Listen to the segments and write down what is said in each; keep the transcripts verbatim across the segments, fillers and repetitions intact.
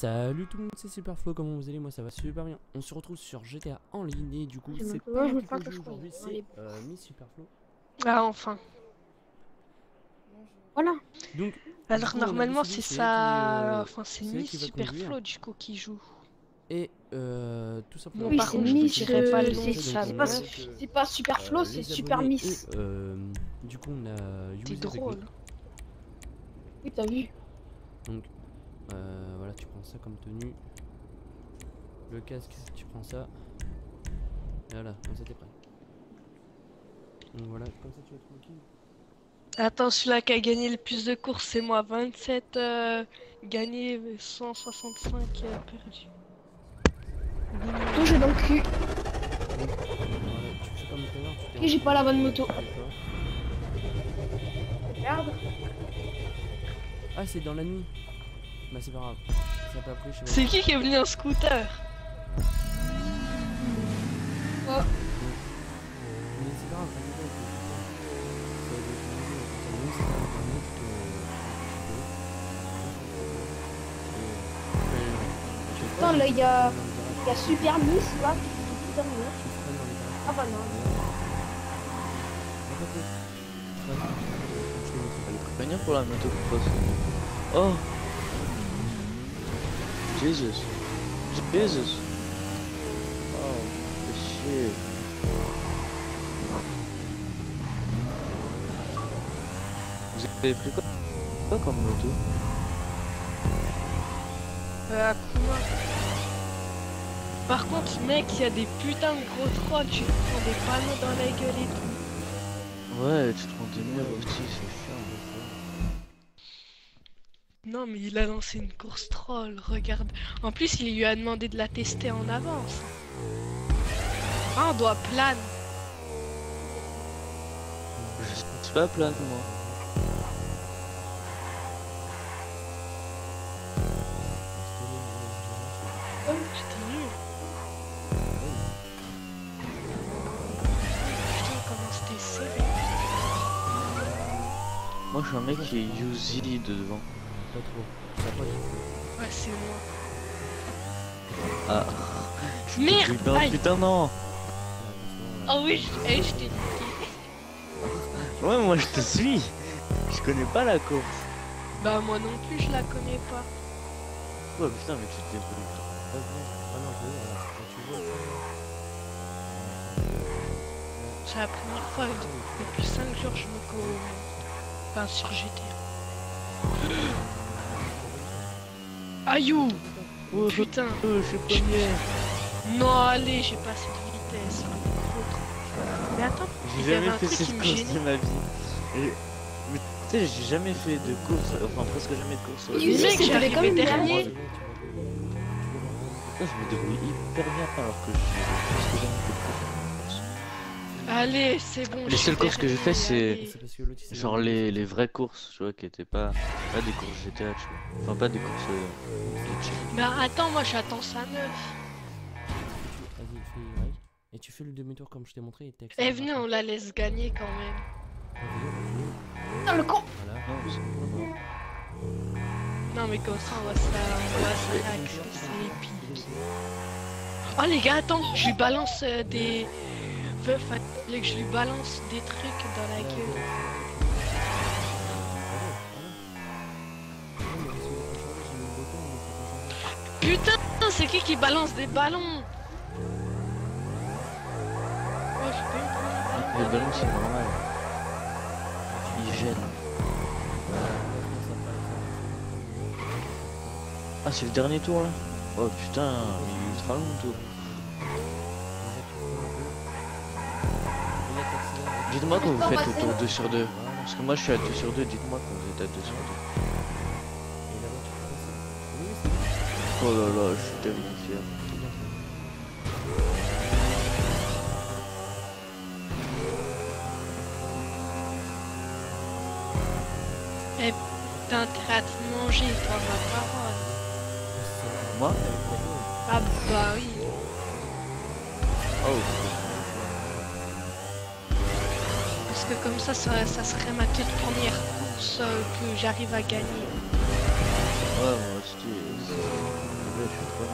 Salut tout le monde, c'est Sup trois F L O, comment vous allez? Moi ça va super bien. On se retrouve sur G T A en ligne et du coup c'est pas moi qui joue aujourd'hui, c'est euh, Miss Sup trois F L O. Ah enfin. Voilà. Donc, alors coup, normalement c'est ça, euh, enfin c'est Miss Sup trois F L O du coup qui joue. Et euh, tout simplement. Oui, par contre, Miss, je dirais pas le nom. C'est pas Sup trois F L O, c'est Super Miss. Du coup on a. C'est drôle. Oui t'as vu. Donc. Euh, voilà, tu prends ça comme tenue. Le casque, tu prends ça. Et voilà, comme ça t'es prêt. Donc voilà, comme ça tu vas tranquille. Attends, celui-là qui a gagné le plus de courses, c'est moi. vingt-sept euh, gagné, cent soixante-cinq euh, perdu. Moto, j'ai dans le cul. Et j'ai pas la bonne moto. Regarde. Ah, c'est dans la nuit. Bah c'est pas grave, ça a pas pris, je sais pas. C'est qui qui est venu en scooter? Oh. Mais c'est pas grave, c'est pas grave. Attends, là il y a... il y a Super Miss là. Ah bah non. Pour la moto oh. Jesus. Jesus. Oh, shit. Vous avez pris quoi, quoi comme moto? Euh, à quoi? Par contre, mec, il y a des putains de gros trolls, tu te prends des panneaux dans la gueule et tout. Ouais, tu te prends des murs aussi, c'est chiant. Non mais il a lancé une course troll, regarde. En plus il lui a demandé de la tester en avance. Ah on doit plane. Je suis pas plane moi. Oh putain nul. Putain comment c'était serré. Moi je suis un mec qui est Yuzi de devant. Pas trop. Pas trop. Ouais c'est moi. Ah. Merde. Putain, putain non. Oh oui je, hey, je t'ai niqué. Ouais moi je te suis. Je connais pas la course. Bah moi non plus je la connais pas. Ouais putain mais tu te débrouilles. Ah non je veux. C'est la première fois depuis cinq jours je me co... Enfin sur G T A. Aïe oh, putain je suis premier. Non allez j'ai pas cette vitesse. Mais attends, j'ai jamais fait cette course de ma vie. Et... Mais tu sais j'ai jamais fait de course, enfin presque jamais de course. Tu sais que j'avais comme dernier. Je me débrouille hyper bien alors que j'ai presque jamais fait de course. Allez, c'est bon. Les seules courses que j'ai fait, c'est genre les, les vraies courses, tu vois, qui étaient pas, pas des courses G T A, tu vois. Enfin, pas des courses. Euh... Mais attends, moi j'attends ça neuf. Et tu fais le demi-tour comme je t'ai montré. Eh, venez, on la laisse gagner quand même. Non, le con voilà. Non, mais comme ça, on va se la relaxer. C'est épique. Oh, les gars, attends, je lui balance euh, des. Fallait que je lui balance des trucs dans la gueule. Putain, c'est qui qui balance des ballons? Ouais, je peux... Les ballons c'est normal. Ils gênent. Ah c'est le dernier tour là. Oh putain, il est ultra long le tour. Dites-moi quand vous faites au tour deux sur deux. Parce que moi je suis à deux sur deux, dites-moi quand vous êtes à deux sur deux. Oh là là, je suis tellement fier. Eh, t'as intérêt à te manger, toi, ma parole. Moi ? Ah bah oui. Oh. Parce que comme ça, ça, ça serait ma toute première course euh, que j'arrive à gagner. Ouais, moi aussi, c'est... je suis trop...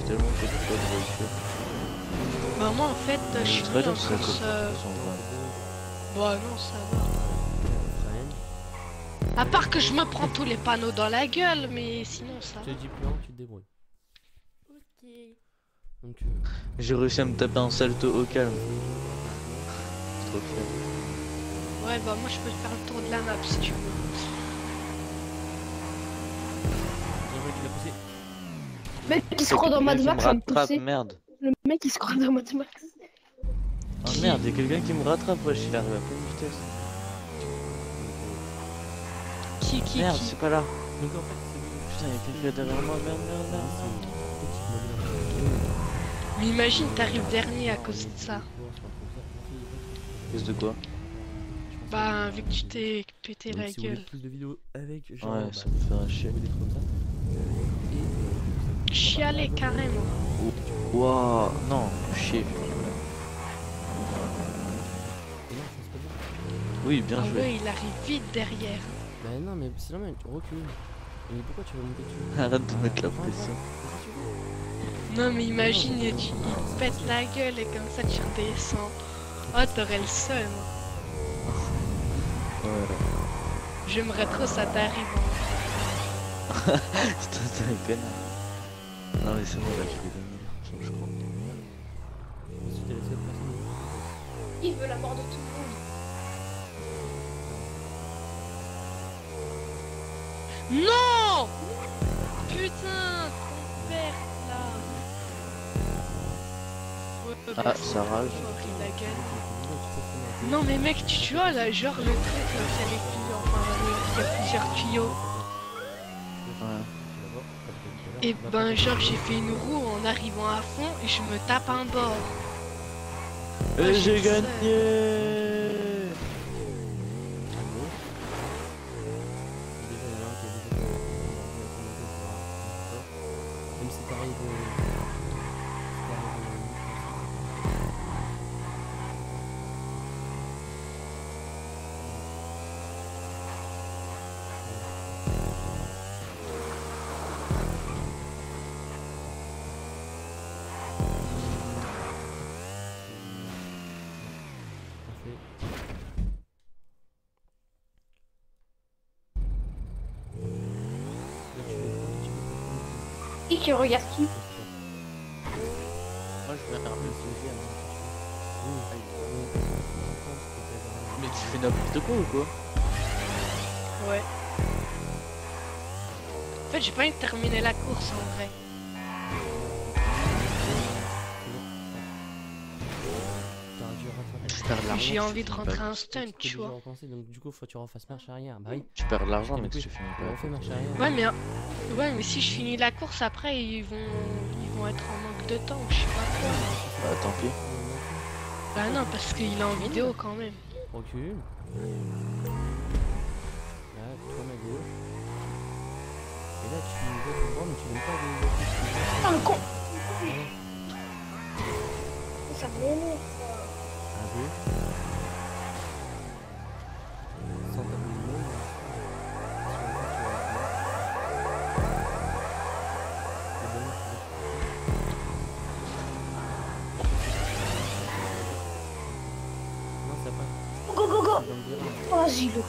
J'ai tellement fait de choses. Bah moi en fait, je suis très dans ce... Bah non, ça va. À part que je me prends tous les panneaux dans la gueule, mais sinon ça... Je te dis plus, tu te débrouilles. Ok. Donc... J'ai réussi à me taper un salto au calme. C'est trop fier. Ouais, bah moi je peux faire le tour de la map si tu veux. Le mec qui se croit dans Mad Max à me pousser. Merde. Le mec qui se croit dans Mad Max. Oh merde, il y a quelqu'un qui me rattrape, ouais, je suis arrivé à pleine vitesse. Qui qui Merde, c'est pas là. Donc en fait, c'est... Putain, il y a quelqu'un derrière moi, merde, merde, merde. Mais imagine, t'arrives dernier à cause de ça. À cause de quoi? Bah, vu que tu t'es pété donc, la si gueule. Plus de vidéos avec genre, ouais, bah, ça me fait un chier. Chialer carrément. Waouh, non, chier. Oui, bien ah joué. Ouais, il arrive vite derrière. Bah non, mais c'est là même, tu recules. Mais pourquoi tu veux monter dessus? Arrête de mettre la pression. Non, mais imagine, il te pète la gueule et comme ça tu redescends. Oh, t'aurais le seum. Ouais. J'aimerais trop ça t'arrive. Hein. C'est un connard. Non mais c'est bon là, je vais donner, je crois. Il veut la mort de tout le monde. Non! Putain, ton père là. Ah, ça rage. Non mais mec, tu vois là, genre le truc, c'est les tuyaux, enfin, il y a plusieurs tuyaux. Ouais. Et ben genre j'ai fait une roue en arrivant à fond et je me tape un bord. Et ah, j'ai gagné seul. Qui regarde qui? Moi je vais faire plus de... Mais tu fais n'importe quoi ou quoi? Ouais. En fait j'ai pas envie de terminer la course en vrai. J'ai envie de rentrer un stun, tu vois. Donc du coup faut que tu refasses marche arrière. Bah oui. Tu perds de l'argent mais tu finis pas. Ouais mais ouais mais si je finis la course après ils vont ils vont être en manque de temps, je sais pas quoi. Bah tant pis. Bah non parce qu'il est en vidéo quand même. Recule. Là toi ma gauche. Et là tu vas tout droit mais tu n'aimes pas de... Ah le con. Ça m'énerve. Go go go. Oh Gilo.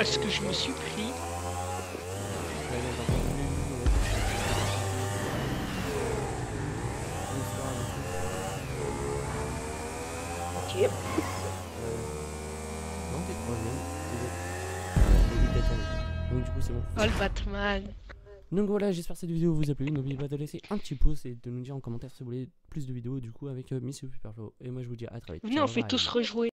Est-ce que je me suis pris? des problèmes de... Donc du coup c'est bon. Oh le Batman. Donc voilà, j'espère que cette vidéo vous a plu. N'oubliez pas de laisser un petit pouce et de nous dire en commentaire si vous voulez plus de vidéos du coup avec euh, Miss Sup trois F L O. Et moi je vous dis à très vite. Venez, on fait tous rejouer.